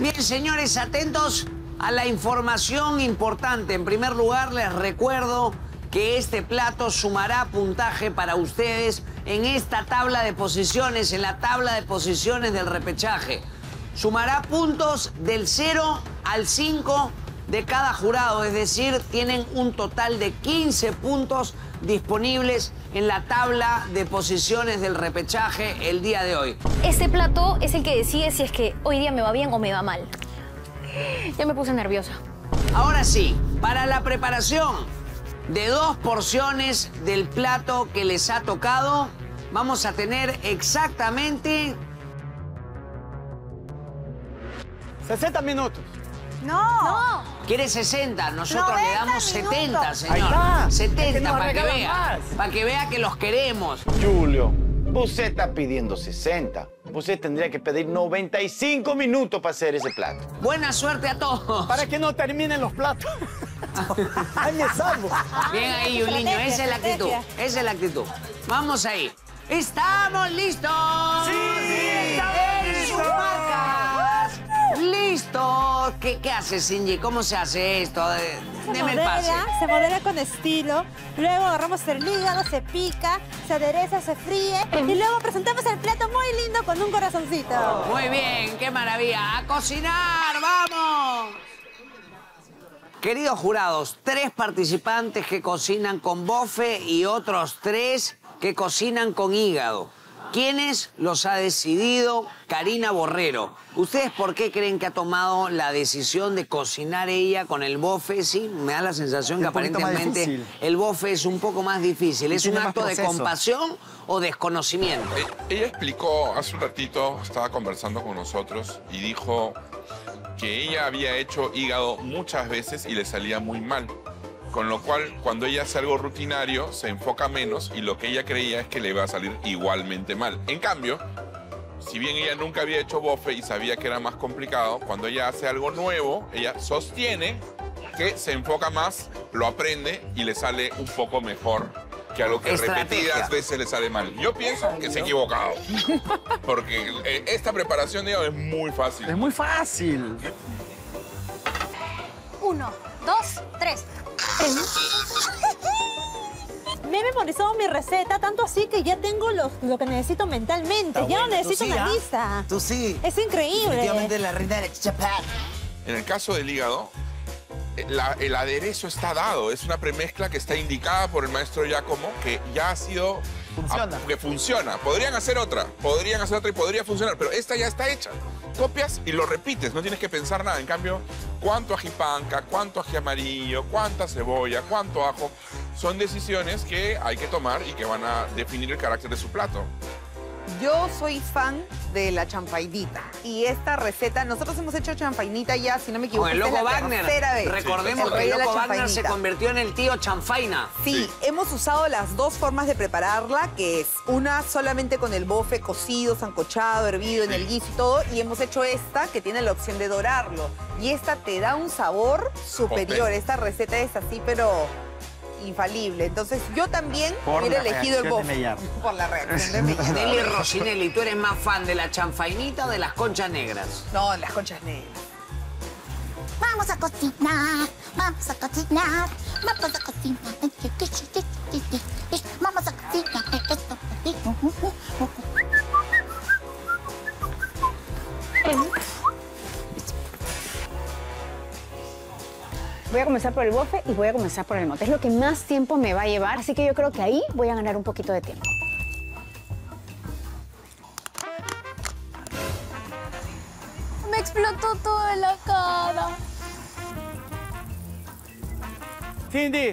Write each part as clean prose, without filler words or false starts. Bien, señores, atentos a la información importante. En primer lugar, les recuerdo que este plato sumará puntaje para ustedes en esta tabla de posiciones, en la tabla de posiciones del repechaje. Sumará puntos del 0 al 5 de cada jurado, es decir, tienen un total de 15 puntos disponibles en la tabla de posiciones del repechaje el día de hoy. Este plato es el que decide si es que hoy día me va bien o me va mal. Ya me puse nerviosa. Ahora sí, para la preparación de dos porciones del plato que les ha tocado, vamos a tener exactamente 60 minutos. ¡No! Quiere 60, nosotros le damos 70, señor. 70, para que vea. Para que vea que los queremos. Julio, usted está pidiendo 60. Usted tendría que pedir 95 minutos para hacer ese plato. Buena suerte a todos. Para que no terminen los platos. Ahí me salvo. Bien ahí, Juliño, esa es la actitud. Esa es la actitud. Vamos ahí. ¡Estamos listos! ¡Sí! ¡Listo! ¿Qué haces, Sinji? ¿Cómo se hace esto? Deme el pase. Se modela con estilo. Luego agarramos el hígado, se pica, se adereza, se fríe. Y luego presentamos el plato muy lindo con un corazoncito. Oh. Muy bien, qué maravilla. ¡A cocinar! ¡Vamos! Queridos jurados, 3 participantes que cocinan con bofe y otros 3 que cocinan con hígado. ¿Quiénes los ha decidido? Karina Borrero. ¿Ustedes por qué creen que ha tomado la decisión de cocinar ella con el bofe? Sí, me da la sensación que aparentemente el bofe es un poco más difícil. ¿Es un acto de compasión o desconocimiento? Ella explicó hace un ratito, estaba conversando con nosotros y dijo que ella había hecho hígado muchas veces y le salía muy mal. Con lo cual, cuando ella hace algo rutinario, se enfoca menos y lo que ella creía es que le iba a salir igualmente mal. En cambio, si bien ella nunca había hecho bofe y sabía que era más complicado, cuando ella hace algo nuevo, ella sostiene que se enfoca más, lo aprende y le sale un poco mejor que algo que repetidas veces le sale mal. Yo pienso que se ha equivocado, porque esta preparación, digamos, es muy fácil. Es muy fácil. 1, 2, 3. Me he memorizado mi receta, tanto así que ya tengo lo que necesito mentalmente. Ya no necesito una lista. Tú sí. Es increíble. Efectivamente, la reina de la chichapá. En el caso del hígado, el aderezo está dado. Es una premezcla que está indicada por el maestro Giacomo, que ya ha sido... Funciona. Que funciona. Podrían hacer otra y podría funcionar, pero esta ya está hecha. Copias y lo repites, no tienes que pensar nada. En cambio, cuánto ajipanca, cuánto ají amarillo, cuánta cebolla, cuánto ajo, son decisiones que hay que tomar y que van a definir el carácter de su plato. Yo soy fan de la champainita y esta receta, nosotros hemos hecho champainita ya, si no me equivoco, el Loco Wagner. Recordemos que el Loco Wagner se convirtió en el tío Chanfaina. Sí, sí, hemos usado las dos formas de prepararla, que es una solamente con el bofe cocido, sancochado, hervido, en el guiso y todo, y hemos hecho esta que tiene la opción de dorarlo. Y esta te da un sabor superior. Okay. Esta receta es así, pero... infalible. Entonces, yo también hubiera elegido el bofe. Por la reacción de Mellar. Nelly Roginelli, ¿tú eres más fan de la chanfainita o de las conchas negras? No, las conchas negras. Vamos a cocinar, vamos a cocinar, vamos a cocinar. Vamos a cocinar. Voy a comenzar por el bofe y voy a comenzar por el mote. Es lo que más tiempo me va a llevar, así que yo creo que ahí voy a ganar un poquito de tiempo. Me explotó toda la cara. Cindy,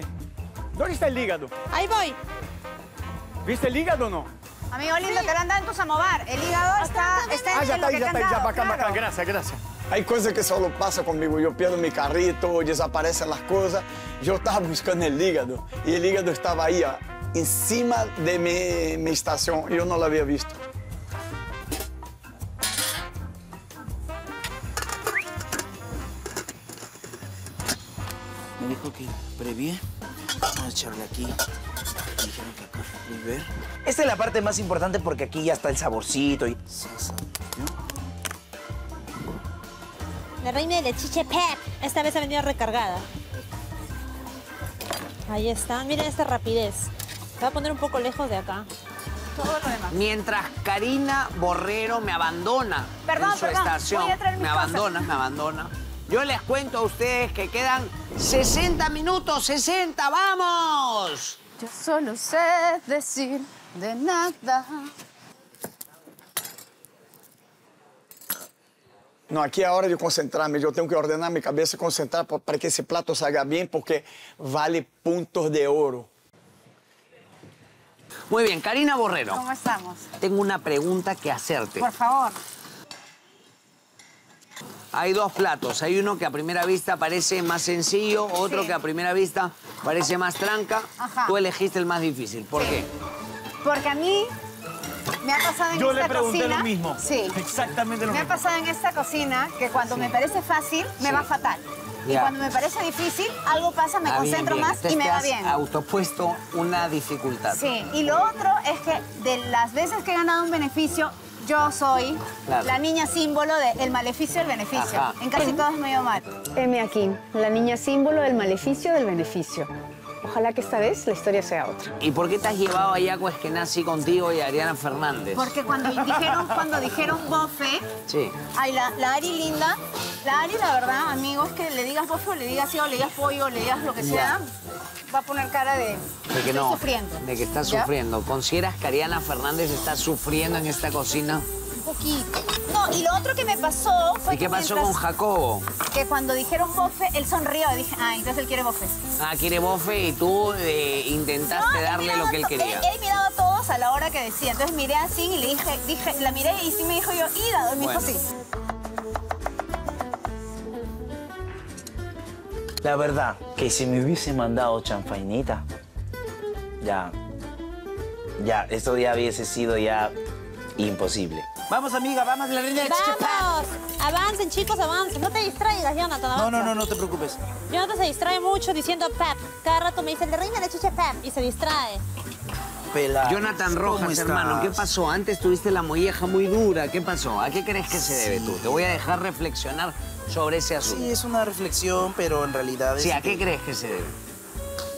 ¿dónde está el hígado? Ahí voy. ¿Viste el hígado o no? Amigo lindo, te lo han dado entonces a mover. El hígado está en el lugar. Ya está, bacán. Gracias, gracias. Hay cosas que solo pasan conmigo. Yo pierdo mi carrito, desaparecen las cosas. Yo estaba buscando el hígado y el hígado estaba ahí, encima de mi estación. Yo no lo había visto. Me dijo que previé. Vamos a echarle aquí. Me dijeron que acá. Y ver. Esta es la parte más importante porque aquí ya está el saborcito. Y... salsa. La reina de la chiche pep. Esta vez ha venido recargada. Ahí está. Miren esta rapidez. Me voy a poner un poco lejos de acá. Todo lo demás. Mientras Karina Borrero me abandona en su estación. Me abandona. Yo les cuento a ustedes que quedan 60 minutos, 60, ¡vamos! Yo solo sé decir de nada. Não, aqui é a hora de concentrar, eu tenho que ordenar minha cabeça e concentrar para que esse prato salga bem, porque vale pontos de ouro. Muy bien, Karina Borrero. ¿Cómo estamos? Tengo una pregunta que hacerte. Por favor. Hay dos platos. Hay uno que a primera vista parece más sencillo, otro que a primera vista parece más tranca. Ajá. Tú elegiste el más difícil. ¿Por qué? Porque a mí... me ha pasado en esta cocina. Yo le pregunté lo mismo. Sí. Exactamente lo mismo. Me ha pasado en esta cocina que cuando me parece fácil, me va fatal. Yeah. Y cuando me parece difícil, algo pasa, me concentro más Entonces y me va bien. Autopuesto una dificultad. Sí. Y lo otro es que de las veces que he ganado un beneficio, yo soy la niña símbolo del maleficio del beneficio. Ajá. En casi todas me ha ido mal. Emma King, la niña símbolo del maleficio del beneficio. Ojalá que esta vez la historia sea otra. ¿Y por qué te has llevado a Jacob Eskenazi contigo y a Ariana Fernández? Porque cuando dijeron bofe, ay, la Ari linda, la Ari, la verdad, amigos, que le digas bofe o le digas sí, o le digas pollo o le digas lo que sea, va a poner cara de que no, sufriendo. De que está sufriendo. ¿Consideras que Ariana Fernández está sufriendo en esta cocina? Poquito. No, y lo otro que me pasó fue... ¿Y qué pasó con Jacobo? Que cuando dijeron bofe, él sonrió. Dije, ah, entonces él quiere bofe. Ah, quiere bofe y tú intentaste darle lo que él quería. Él miraba a todos a la hora que decía. Entonces miré así y le dije, la miré y sí me dijo yo, ida, me dijo sí. La verdad, que si me hubiese mandado chanfainita, esto ya hubiese sido ya imposible. Vamos, amiga, vamos a la reina de Chichepá. ¡Vamos! Avancen, chicos, avancen. No te distraigas, Jonathan. Avanza. No te preocupes. Jonathan se distrae mucho diciendo pep. Cada rato me dice, la reina de Chichepá, y se distrae. Pela. Jonathan Rojas, hermano, ¿qué pasó? Antes tuviste la molleja muy dura. ¿Qué pasó? ¿A qué crees que se debe tú? Te voy a dejar reflexionar sobre ese asunto. Sí, es una reflexión, pero en realidad... es ¿a qué crees que se debe?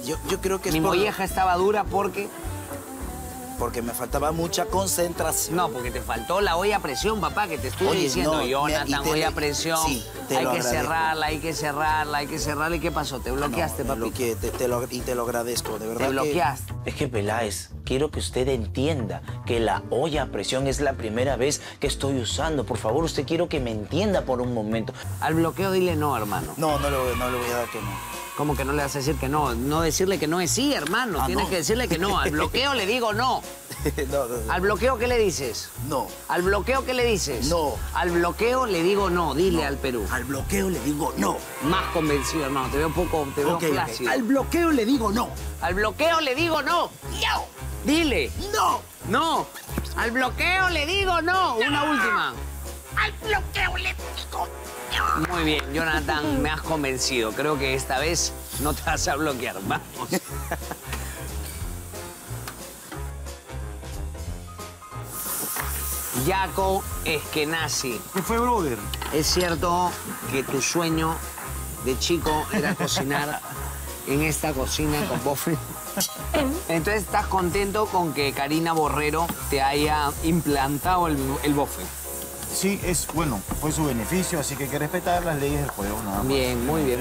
Yo creo que es Mi molleja estaba dura porque... porque me faltaba mucha concentración. No, porque te faltó la olla a presión, papá, que te estuve diciendo, Jonathan, olla a presión, hay que cerrarla, hay que cerrarla, hay que cerrarla. ¿Y qué pasó? ¿Te bloqueaste, papi? Bloqueé, y te lo agradezco, de verdad. Te bloqueaste. Es que, Peláez, quiero que usted entienda que la olla a presión es la primera vez que estoy usando. Por favor, usted quiero que me entienda por un momento. Al bloqueo dile no, hermano. No le voy a dar que no. ¿Cómo que no le vas a decir que no? No decirle que no es sí, hermano. Tienes que decirle que no. Al bloqueo le digo no. ¿Al bloqueo qué le dices? No. ¿Al bloqueo qué le dices? No. Al bloqueo le digo no. Dile al Perú. Al bloqueo le digo no. Más convencido, hermano. Te veo poco, te veo flácido. Al bloqueo le digo no. Al bloqueo le digo no. ¡No! Dile. No. No. Al bloqueo le digo no. Una última. Al bloqueo le digo no. Muy bien, Jonathan, me has convencido. Creo que esta vez no te vas a bloquear. Vamos. Jacob Eskenazi. ¿Qué fue, brother? ¿Es cierto que tu sueño de chico era cocinar en esta cocina con bofe? Entonces, ¿estás contento con que Karina Borrero te haya implantado el bofe? Sí, es bueno, fue su beneficio, así que hay que respetar las leyes del juego, nada más. Bien, muy bien.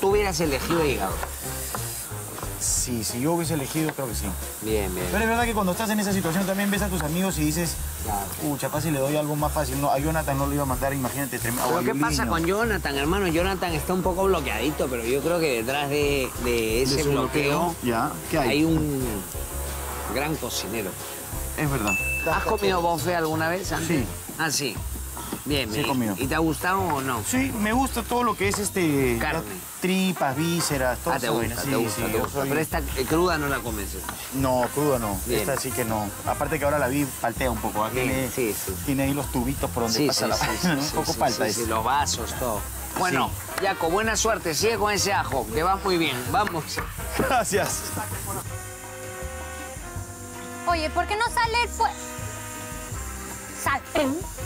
¿Tú hubieras elegido hígado? Sí, si yo hubiese elegido, creo que sí. Bien. Pero es verdad que cuando estás en esa situación también ves a tus amigos y dices, capaz si le doy algo más fácil. No, a Jonathan no lo iba a mandar, imagínate. Pero ¿qué pasa con Jonathan, hermano? Jonathan está un poco bloqueadito, pero yo creo que detrás de ese bloqueo ¿qué hay? Hay un gran cocinero. Es verdad. ¿Has comido bofe alguna vez antes? Sí. Ah, sí. Bien, bien. Sí, comido. ¿Y te ha gustado o no? Sí, me gusta todo lo que es carne. Tripas, vísceras, todo eso. Te gusta. Pero esta cruda no la comes. No, cruda no. Bien. Esta sí que no. Aparte que ahora la vi, paltea un poco. Tiene, tiene ahí los tubitos por donde pasa la palta. Un poco palta. Sí, los vasos, todo. Bueno, Jaco, buena suerte. Sigue con ese ajo. Te vas muy bien. Vamos. Gracias. Oye, ¿por qué no sale el fuego? Sal.